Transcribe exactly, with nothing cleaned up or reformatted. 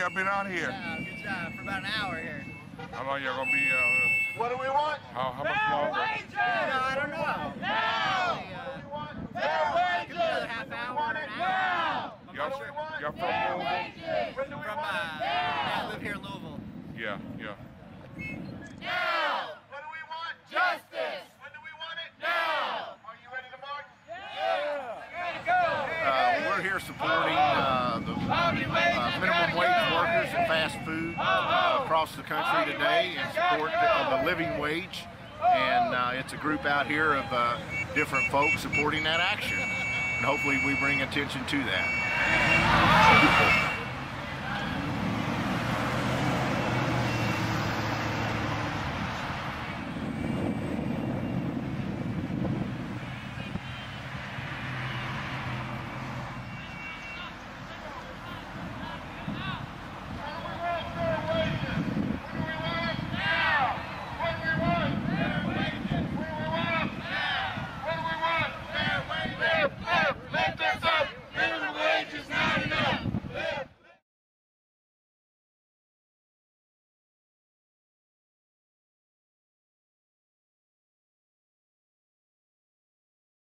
y'all been out here? Yeah, good job. For about an hour here. How long y'all gonna be out here? What do we want? How, how much longer? Wages! No, I don't know. Now! Fair wages! Another half hour, want it now! Y'all sure. Y'all from Louisville? Wages! When do we from, want uh, it now? I live here in Louisville. Yeah, yeah. Now! What do we want? Justice! When do we want it? Now! Are you ready to march? Yeah! You ready to go? Uh, we're here supporting uh, the uh, minimum wage workers and fast food uh, across the country today in support of the living wage. And uh, it's a group out here of uh, different folks supporting that action. And hopefully we bring attention to that.